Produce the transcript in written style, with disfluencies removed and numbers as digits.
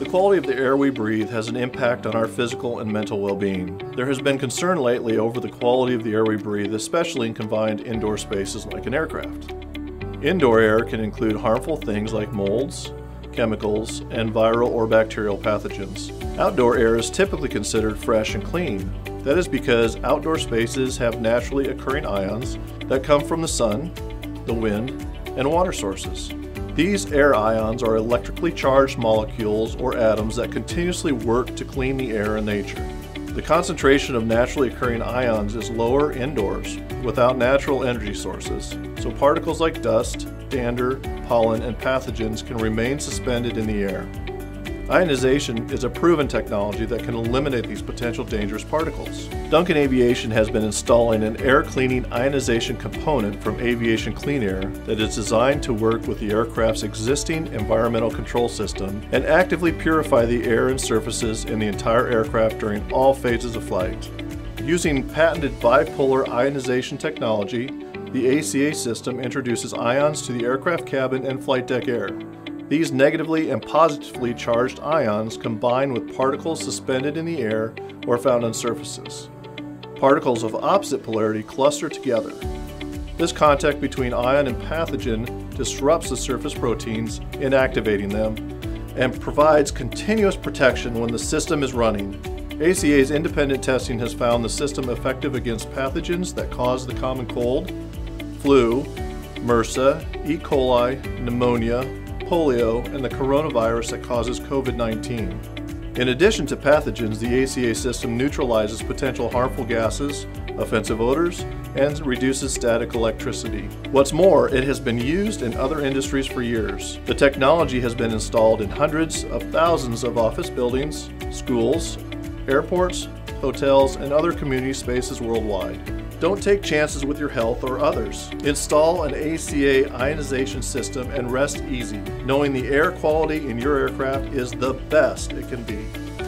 The quality of the air we breathe has an impact on our physical and mental well-being. There has been concern lately over the quality of the air we breathe, especially in confined indoor spaces like an aircraft. Indoor air can include harmful things like molds, chemicals, and viral or bacterial pathogens. Outdoor air is typically considered fresh and clean. That is because outdoor spaces have naturally occurring ions that come from the sun, the wind, and water sources. These air ions are electrically charged molecules or atoms that continuously work to clean the air in nature. The concentration of naturally occurring ions is lower indoors without natural energy sources, so particles like dust, dander, pollen, and pathogens can remain suspended in the air. Ionization is a proven technology that can eliminate these potential dangerous particles. Duncan Aviation has been installing an air cleaning ionization component from Aviation Clean Air that is designed to work with the aircraft's existing environmental control system and actively purify the air and surfaces in the entire aircraft during all phases of flight. Using patented bipolar ionization technology, the ACA system introduces ions to the aircraft cabin and flight deck air. These negatively and positively charged ions combine with particles suspended in the air or found on surfaces. Particles of opposite polarity cluster together. This contact between ion and pathogen disrupts the surface proteins, inactivating them, and provides continuous protection when the system is running. ACA's independent testing has found the system effective against pathogens that cause the common cold, flu, MRSA, E. coli, pneumonia, polio, and the coronavirus that causes COVID-19. In addition to pathogens, the ACA system neutralizes potential harmful gases, offensive odors, and reduces static electricity. What's more, it has been used in other industries for years. The technology has been installed in hundreds of thousands of office buildings, schools, airports, hotels, and other community spaces worldwide. Don't take chances with your health or others. Install an ACA ionization system and rest easy, knowing the air quality in your aircraft is the best it can be.